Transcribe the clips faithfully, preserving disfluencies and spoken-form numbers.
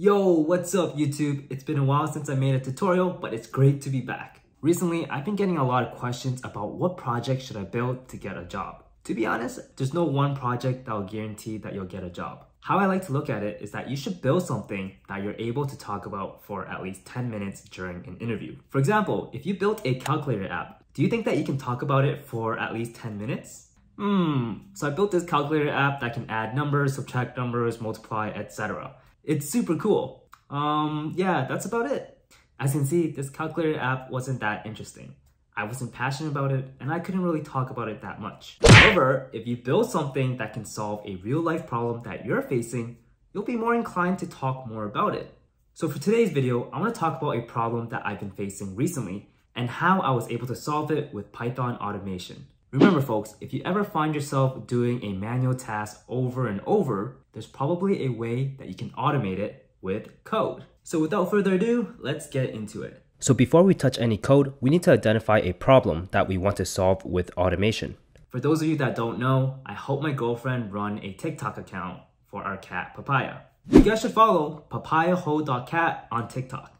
Yo, what's up YouTube? It's been a while since I made a tutorial, but it's great to be back. Recently, I've been getting a lot of questions about what project should I build to get a job. To be honest, there's no one project that will guarantee that you'll get a job. How I like to look at it is that you should build something that you're able to talk about for at least ten minutes during an interview. For example, if you built a calculator app, do you think that you can talk about it for at least ten minutes? Hmm, so I built this calculator app that can add numbers, subtract numbers, multiply, et cetera. It's super cool. Um, yeah, that's about it. As you can see, this calculator app wasn't that interesting. I wasn't passionate about it, and I couldn't really talk about it that much. However, if you build something that can solve a real-life problem that you're facing, you'll be more inclined to talk more about it. So for today's video, I want to talk about a problem that I've been facing recently and how I was able to solve it with Python automation. Remember folks, if you ever find yourself doing a manual task over and over, there's probably a way that you can automate it with code. So without further ado, let's get into it. So before we touch any code, we need to identify a problem that we want to solve with automation. For those of you that don't know, I helped my girlfriend run a TikTok account for our cat Papaya. You guys should follow papayaho dot cat on TikTok.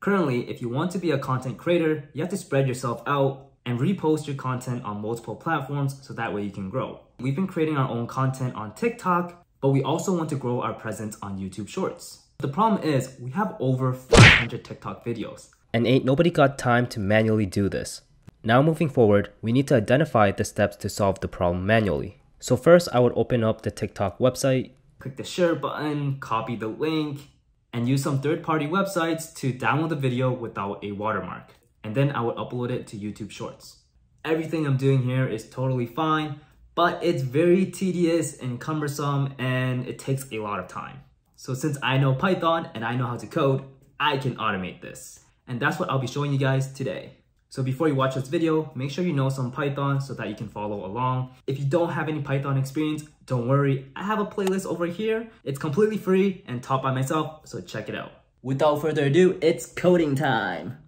Currently, if you want to be a content creator, you have to spread yourself out and repost your content on multiple platforms so that way you can grow. We've been creating our own content on TikTok, but we also want to grow our presence on YouTube Shorts. The problem is we have over five hundred TikTok videos. And ain't nobody got time to manually do this. Now moving forward, we need to identify the steps to solve the problem manually. So first I would open up the TikTok website, click the share button, copy the link, and use some third-party websites to download the video without a watermark. And then I would upload it to YouTube Shorts. Everything I'm doing here is totally fine, but it's very tedious and cumbersome and it takes a lot of time. So since I know Python and I know how to code, I can automate this. And that's what I'll be showing you guys today. So before you watch this video, make sure you know some Python so that you can follow along. If you don't have any Python experience, don't worry. I have a playlist over here. It's completely free and taught by myself, so check it out. Without further ado, it's coding time.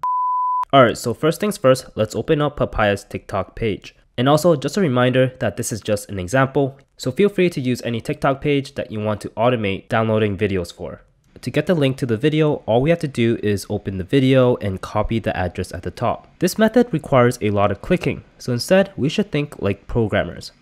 Alright, so first things first, let's open up Papaya's TikTok page. And also, just a reminder that this is just an example, so feel free to use any TikTok page that you want to automate downloading videos for. To get the link to the video, all we have to do is open the video and copy the address at the top. This method requires a lot of clicking, so instead, we should think like programmers.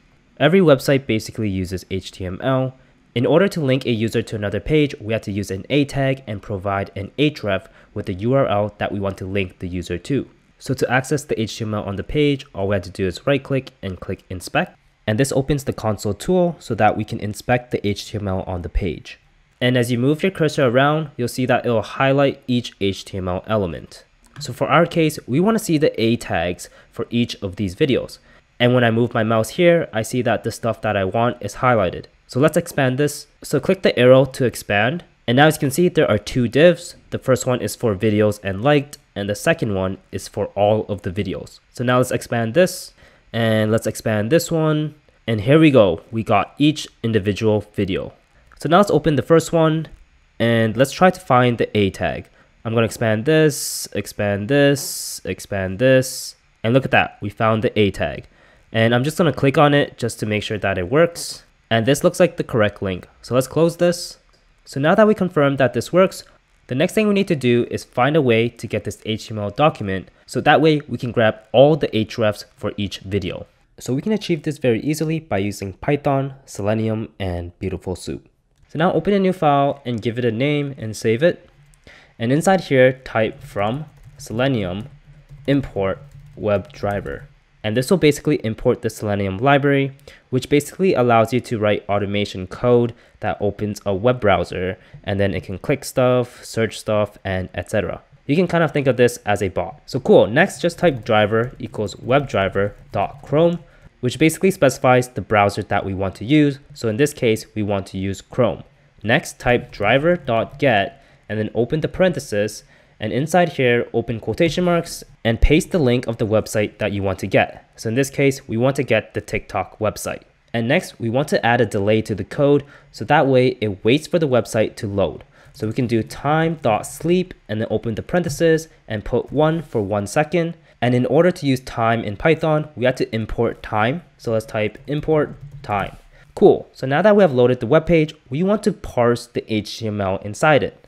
Every website basically uses H T M L. In order to link a user to another page, we have to use an A tag and provide an href with the U R L that we want to link the user to. So to access the H T M L on the page, all we have to do is right click and click inspect. And this opens the console tool so that we can inspect the H T M L on the page. And as you move your cursor around, you'll see that it'll highlight each H T M L element. So for our case, we want to see the A tags for each of these videos. And when I move my mouse here, I see that the stuff that I want is highlighted. So let's expand this. So click the arrow to expand. And now as you can see, there are two divs. The first one is for videos and liked, and the second one is for all of the videos. So now let's expand this, and let's expand this one. And here we go, we got each individual video. So now let's open the first one, and let's try to find the A tag. I'm gonna expand this, expand this, expand this, and look at that, we found the A tag. And I'm just gonna click on it just to make sure that it works. And this looks like the correct link. So let's close this. So now that we confirm that this works, the next thing we need to do is find a way to get this H T M L document. So that way we can grab all the hrefs for each video. So we can achieve this very easily by using Python, Selenium, and BeautifulSoup. So now open a new file and give it a name and save it. And inside here, type from Selenium import WebDriver. And this will basically import the Selenium library, which basically allows you to write automation code that opens a web browser, and then it can click stuff, search stuff, and et cetera. You can kind of think of this as a bot. So cool, next just type driver equals webdriver.chrome, which basically specifies the browser that we want to use. So in this case, we want to use Chrome. Next, type driver.get, and then open the parenthesis, and inside here, open quotation marks and paste the link of the website that you want to get. So in this case, we want to get the TikTok website. And next, we want to add a delay to the code so that way it waits for the website to load. So we can do time.sleep and then open the parentheses and put one for one second. And in order to use time in Python, we have to import time. So let's type import time. Cool, so now that we have loaded the web page, we want to parse the H T M L inside it.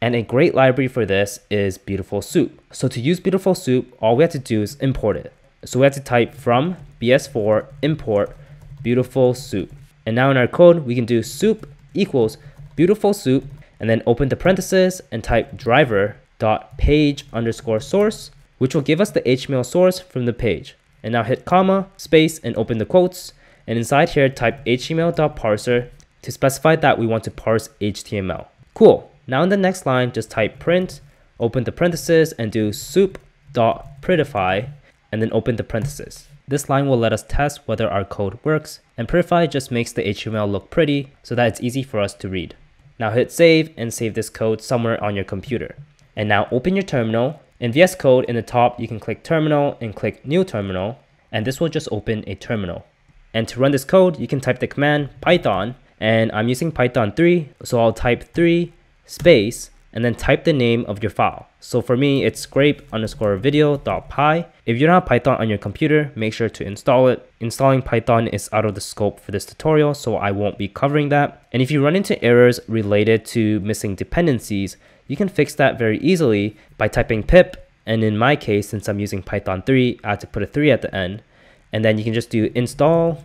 And a great library for this is BeautifulSoup. So to use BeautifulSoup, all we have to do is import it. So we have to type from B S four import BeautifulSoup. And now in our code, we can do soup equals BeautifulSoup and then open the parentheses and type driver.page underscore source, which will give us the H T M L source from the page. And now hit comma, space, and open the quotes. And inside here, type H T M L dot parser to specify that we want to parse H T M L. Cool. Now in the next line, just type print, open the parentheses, and do soup.printify, and then open the parentheses. This line will let us test whether our code works, and printify just makes the H T M L look pretty so that it's easy for us to read. Now hit save and save this code somewhere on your computer. And now open your terminal. In V S Code, in the top, you can click terminal and click new terminal, and this will just open a terminal. And to run this code, you can type the command Python, and I'm using Python three, so I'll type three space, and then type the name of your file. So for me, it's scrape underscore video dot py. If you don't have Python on your computer, make sure to install it. Installing Python is out of the scope for this tutorial, so I won't be covering that. And if you run into errors related to missing dependencies, you can fix that very easily by typing pip, and in my case, since I'm using Python three, I have to put a three at the end. And then you can just do install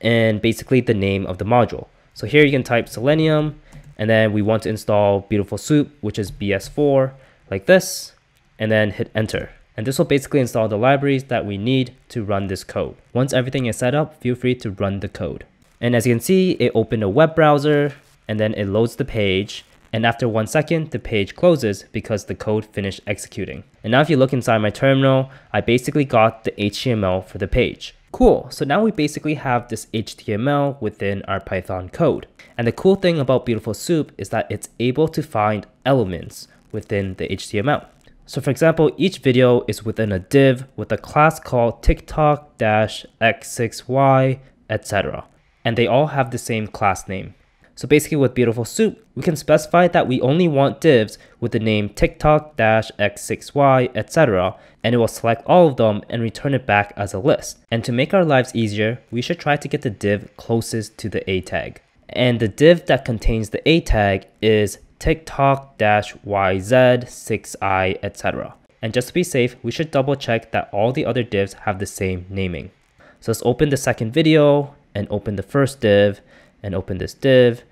and basically the name of the module. So here you can type Selenium, and then we want to install BeautifulSoup, which is B S four, like this, and then hit enter. And this will basically install the libraries that we need to run this code. Once everything is set up, feel free to run the code. And as you can see, it opened a web browser, and then it loads the page. And after one second, the page closes because the code finished executing. And now if you look inside my terminal, I basically got the H T M L for the page. Cool, so now we basically have this H T M L within our Python code. And the cool thing about BeautifulSoup is that it's able to find elements within the H T M L. So for example, each video is within a div with a class called TikTok dash x six y, et cetera. And they all have the same class name. So basically with BeautifulSoup, we can specify that we only want divs with the name TikTok dash x six y, et cetera, and it will select all of them and return it back as a list. And to make our lives easier, we should try to get the div closest to the A tag. And the div that contains the A tag is TikTok dash y z six i, et cetera. And just to be safe, we should double check that all the other divs have the same naming. So let's open the second video and open the first div, and open this div,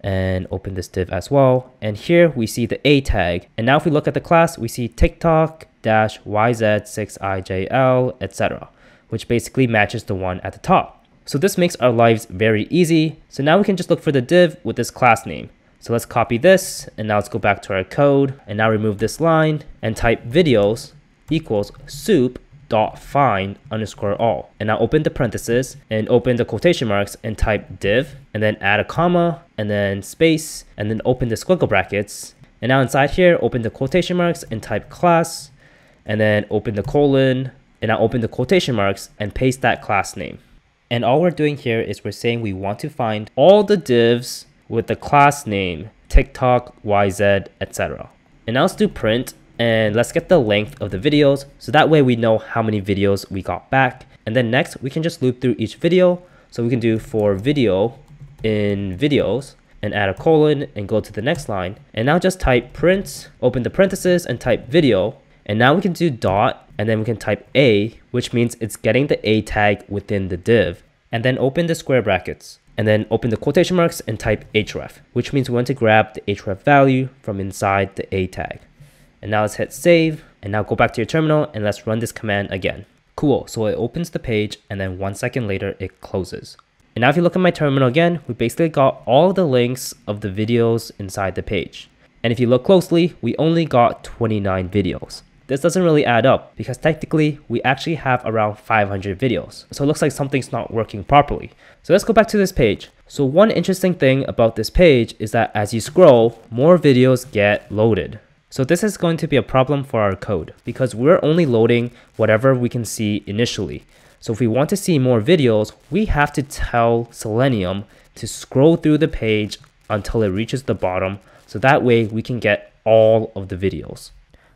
and open this div as well. And here we see the A tag. And now if we look at the class, we see TikTok dash y z six i j l, et cetera, which basically matches the one at the top. So this makes our lives very easy. So now we can just look for the div with this class name. So let's copy this, and now let's go back to our code, and now remove this line, and type videos equals soup dot find underscore all, and now open the parentheses and open the quotation marks and type div, and then add a comma and then space, and then open the squiggle brackets. And now inside here, open the quotation marks and type class, and then open the colon, and now open the quotation marks and paste that class name. And all we're doing here is we're saying we want to find all the divs with the class name TikTok, Y Z, et cetera. And now let's do print. And let's get the length of the videos, so that way we know how many videos we got back. And then next, we can just loop through each video. So we can do for video in videos and add a colon and go to the next line. And now just type print, open the parentheses and type video. And now we can do dot, and then we can type A, which means it's getting the A tag within the div. And then open the square brackets, and then open the quotation marks and type href, which means we want to grab the href value from inside the A tag. And now let's hit save, and now go back to your terminal and let's run this command again. Cool, so it opens the page, and then one second later it closes. And now if you look at my terminal again, we basically got all the links of the videos inside the page. And if you look closely, we only got twenty-nine videos. This doesn't really add up because technically we actually have around five hundred videos. So it looks like something's not working properly. So let's go back to this page. So one interesting thing about this page is that as you scroll, more videos get loaded. So this is going to be a problem for our code because we're only loading whatever we can see initially. So if we want to see more videos, we have to tell Selenium to scroll through the page until it reaches the bottom, so that way we can get all of the videos.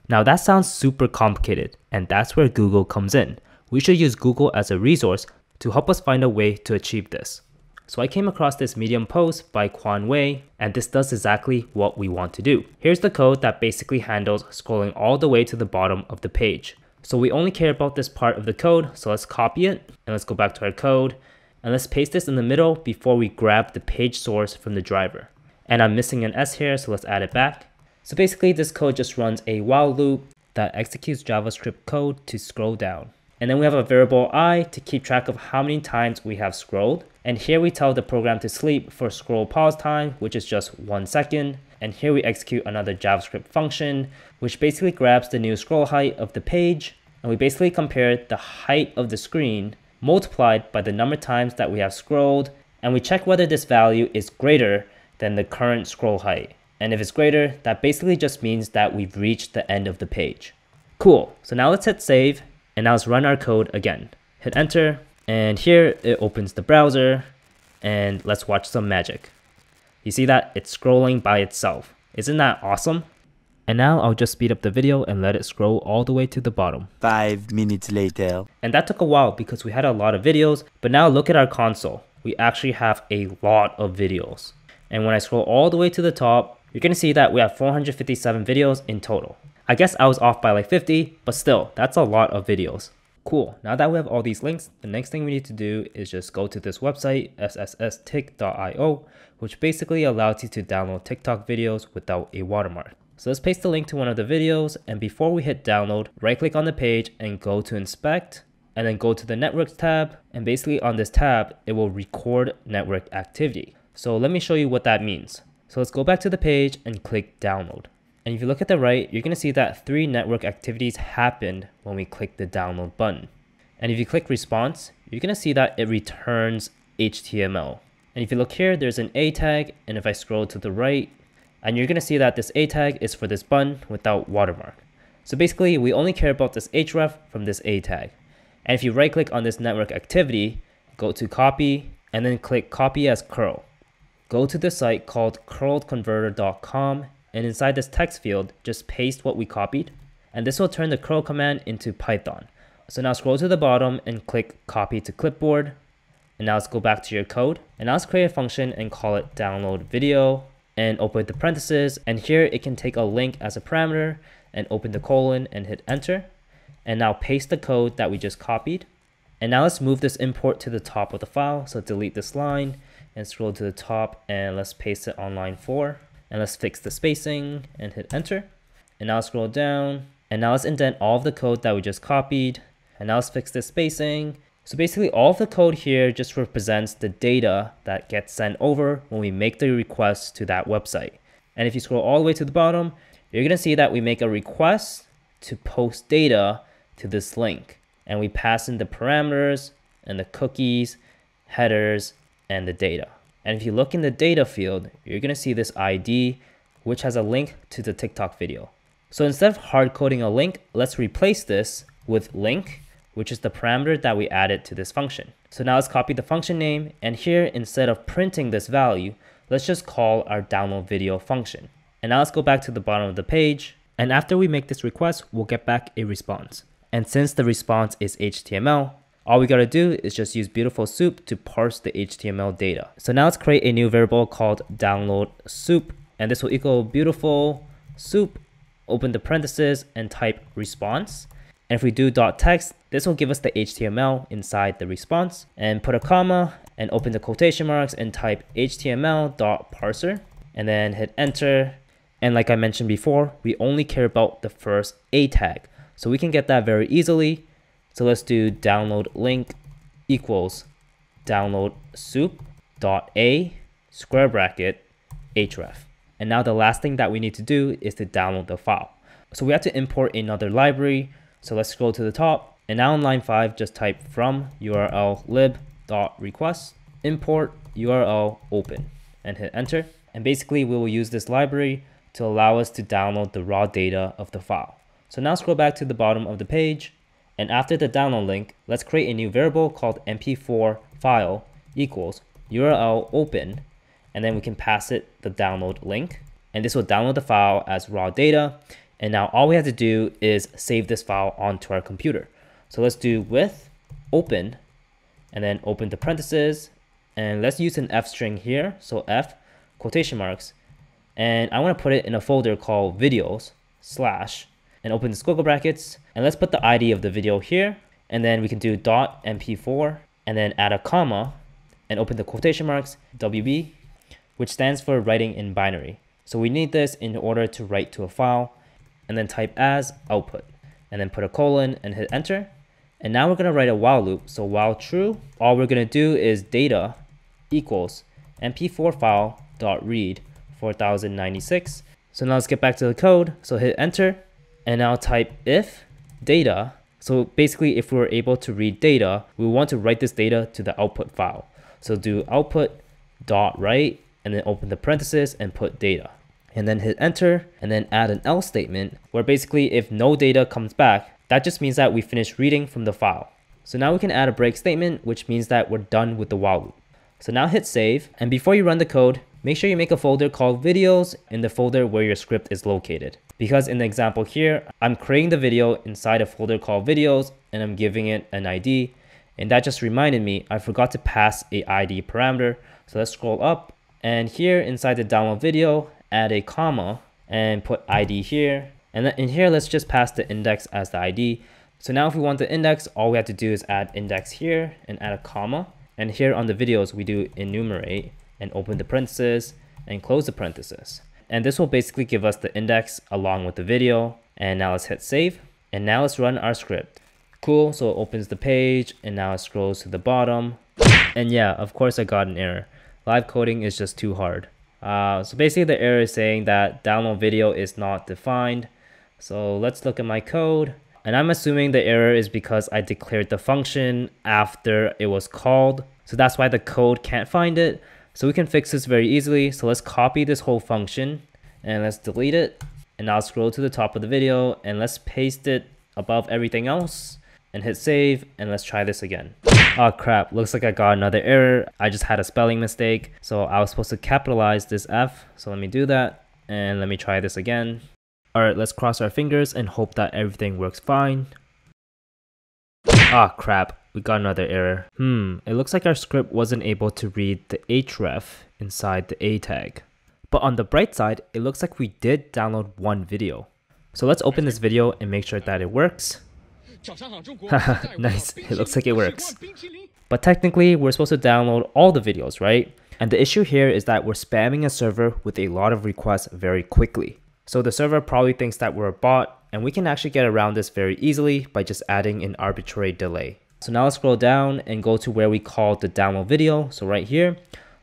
Now that sounds super complicated, and that's where Google comes in. We should use Google as a resource to help us find a way to achieve this. So I came across this Medium post by Quan Wei, and this does exactly what we want to do. Here's the code that basically handles scrolling all the way to the bottom of the page. So we only care about this part of the code, so let's copy it and let's go back to our code and let's paste this in the middle before we grab the page source from the driver. And I'm missing an S here, so let's add it back. So basically this code just runs a while loop that executes JavaScript code to scroll down. And then we have a variable I to keep track of how many times we have scrolled. And here we tell the program to sleep for scroll pause time, which is just one second. And here we execute another JavaScript function, which basically grabs the new scroll height of the page. And we basically compare the height of the screen multiplied by the number of times that we have scrolled. And we check whether this value is greater than the current scroll height. And if it's greater, that basically just means that we've reached the end of the page. Cool. So now let's hit save. And now let's run our code again. Hit enter, and here it opens the browser, and let's watch some magic. You see that it's scrolling by itself. Isn't that awesome? And now I'll just speed up the video and let it scroll all the way to the bottom. Five minutes later. And that took a while because we had a lot of videos, but now look at our console. We actually have a lot of videos. And when I scroll all the way to the top, you're gonna see that we have four hundred fifty-seven videos in total. I guess I was off by like fifty, but still, that's a lot of videos. Cool, now that we have all these links, the next thing we need to do is just go to this website, S S S tik dot I O, which basically allows you to download TikTok videos without a watermark. So let's paste the link to one of the videos, and before we hit download, right click on the page and go to inspect, and then go to the networks tab, and basically on this tab, it will record network activity. So let me show you what that means. So let's go back to the page and click download. And if you look at the right, you're going to see that three network activities happened when we click the download button. And if you click response, you're going to see that it returns H T M L. And if you look here, there's an A tag. And if I scroll to the right, and you're going to see that this A tag is for this button without watermark. So basically, we only care about this href from this A tag. And if you right click on this network activity, go to copy and then click copy as curl. Go to this site called curl converter dot com. And inside this text field, just paste what we copied. And this will turn the curl command into Python. So now scroll to the bottom and click copy to clipboard. And now let's go back to your code. And now let's create a function and call it download video and open the parentheses. And here it can take a link as a parameter and open the colon and hit enter. And now paste the code that we just copied. And now let's move this import to the top of the file. So delete this line and scroll to the top and let's paste it on line four. And let's fix the spacing and hit enter. And now scroll down. And now let's indent all of the code that we just copied. And now let's fix the spacing. So basically all of the code here just represents the data that gets sent over when we make the request to that website. And if you scroll all the way to the bottom, you're gonna see that we make a request to post data to this link. And we pass in the parameters and the cookies, headers, and the data. And if you look in the data field, you're going to see this I D, which has a link to the TikTok video. So instead of hard coding a link, let's replace this with link, which is the parameter that we added to this function. So now let's copy the function name. And here, instead of printing this value, let's just call our download video function. And now let's go back to the bottom of the page. And after we make this request, we'll get back a response. And since the response is H T M L, all we gotta do is just use BeautifulSoup to parse the H T M L data. So now let's create a new variable called downloadSoup, and this will equal BeautifulSoup, open the parentheses and type response. And if we do dot text, this will give us the H T M L inside the response, and put a comma and open the quotation marks and type H T M L dot parser, and then hit enter. And like I mentioned before, we only care about the first A tag, so we can get that very easily. So let's do download link equals download soup dot a square bracket href. And now the last thing that we need to do is to download the file. So we have to import another library. So let's scroll to the top. And now in line five, just type from U R L lib dot request import U R L open and hit enter. And basically we will use this library to allow us to download the raw data of the file. So now scroll back to the bottom of the page. And after the download link, let's create a new variable called M P four file equals U R L open, and then we can pass it the download link. And this will download the file as raw data. And now all we have to do is save this file onto our computer. So let's do with open, and then open the parentheses and let's use an F string here. So F quotation marks, and I want to put it in a folder called videos slash and open the squiggle brackets, and let's put the I D of the video here, and then we can do dot M P four and then add a comma and open the quotation marks W B, which stands for writing in binary. So we need this in order to write to a file, and then type as output and then put a colon and hit enter. And now we're going to write a while loop. So while true, all we're going to do is data equals M P four file dot read four thousand ninety-six. So now let's get back to the code. So hit enter and now type if data. So basically if we were able to read data, we want to write this data to the output file. So do output dot write and then open the parenthesis and put data, and then hit enter and then add an else statement where basically if no data comes back, that just means that we finished reading from the file. So now we can add a break statement, which means that we're done with the while loop. So now hit save, and before you run the code, make sure you make a folder called videos in the folder where your script is located. Because in the example here, I'm creating the video inside a folder called videos and I'm giving it an I D. And that just reminded me, I forgot to pass a I D parameter. So let's scroll up, and here inside the download video, add a comma and put I D here. And then in here, let's just pass the index as the I D. So now if we want the index, all we have to do is add index here and add a comma. And here on the videos, we do enumerate and open the parenthesis and close the parenthesis. And this will basically give us the index along with the video. And now let's hit save. And now let's run our script. Cool, so it opens the page and now it scrolls to the bottom. And yeah, of course I got an error. Live coding is just too hard. Uh, so basically the error is saying that download video is not defined. So let's look at my code. And I'm assuming the error is because I declared the function after it was called. So that's why the code can't find it. So we can fix this very easily. So let's copy this whole function and let's delete it. And I'll scroll to the top of the video and let's paste it above everything else and hit save. And let's try this again. Oh crap, looks like I got another error. I just had a spelling mistake. So I was supposed to capitalize this F. So let me do that. And let me try this again. All right, let's cross our fingers and hope that everything works fine. Ah crap, we got another error. Hmm, it looks like our script wasn't able to read the href inside the A tag. But on the bright side, it looks like we did download one video. So let's open this video and make sure that it works. Haha, nice, it looks like it works. But technically, we're supposed to download all the videos, right? And the issue here is that we're spamming a server with a lot of requests very quickly. So the server probably thinks that we're a bot, and we can actually get around this very easily by just adding an arbitrary delay. So now let's scroll down and go to where we called the download video, so right here.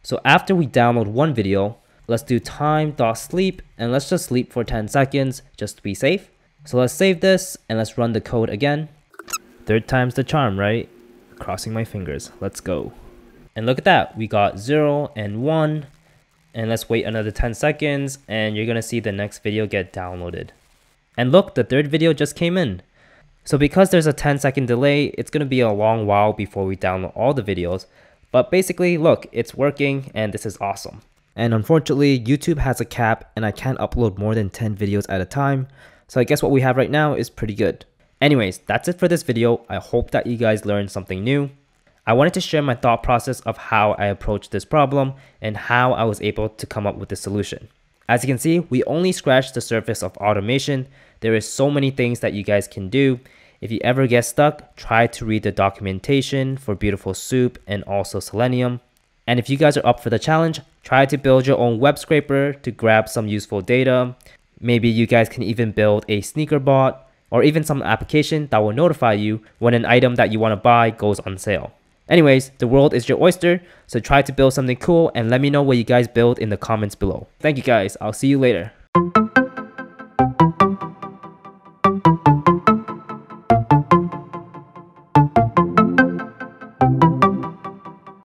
So after we download one video, let's do time.sleep, and let's just sleep for ten seconds just to be safe. So let's save this and let's run the code again. Third time's the charm, right? Crossing my fingers, let's go. And look at that, we got zero and one. And let's wait another ten seconds and you're gonna see the next video get downloaded. And look, the third video just came in. So because there's a ten second delay, it's gonna be a long while before we download all the videos. But basically, look, it's working and this is awesome. And unfortunately, YouTube has a cap and I can't upload more than ten videos at a time. So I guess what we have right now is pretty good. Anyways, that's it for this video. I hope that you guys learned something new. I wanted to share my thought process of how I approached this problem and how I was able to come up with the solution. As you can see, we only scratched the surface of automation. There is so many things that you guys can do. If you ever get stuck, try to read the documentation for BeautifulSoup and also Selenium. And if you guys are up for the challenge, try to build your own web scraper to grab some useful data. Maybe you guys can even build a sneaker bot or even some application that will notify you when an item that you want to buy goes on sale. Anyways, the world is your oyster, so try to build something cool and let me know what you guys build in the comments below. Thank you guys, I'll see you later.